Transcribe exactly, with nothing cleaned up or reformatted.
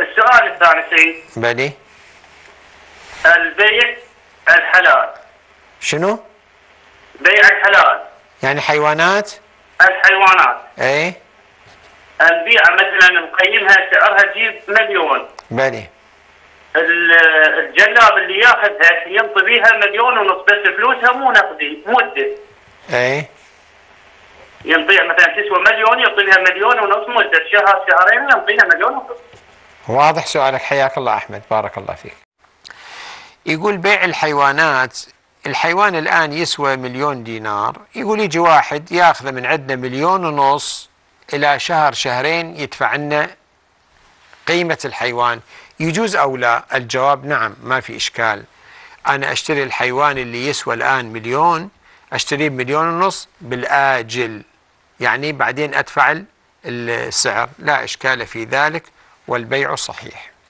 السؤال الثاني سيد. بلي. البيع الحلال. شنو؟ بيع الحلال. يعني حيوانات؟ الحيوانات. اي. البيعة مثلا مقيمها سعرها تجيب مليون. بلي. الجلاب اللي ياخذها ينطي بيها مليون ونص بس فلوسها مو نقدي مده. اي. ينطيها مثلا تسوى مليون يعطي لها مليون ونص مده شهر شهرين ينطي لها مليون ونص. واضح سؤالك حياك الله احمد بارك الله فيك. يقول بيع الحيوانات الحيوان الان يسوى مليون دينار يقول يجي واحد ياخذه من عندنا مليون ونص الى شهر شهرين يدفع لنا قيمه الحيوان. يجوز أو لا؟ الجواب نعم ما في إشكال. أنا أشتري الحيوان اللي يسوى الآن مليون أشتريه بمليون ونص بالآجل يعني بعدين أدفع السعر لا إشكال في ذلك والبيع صحيح.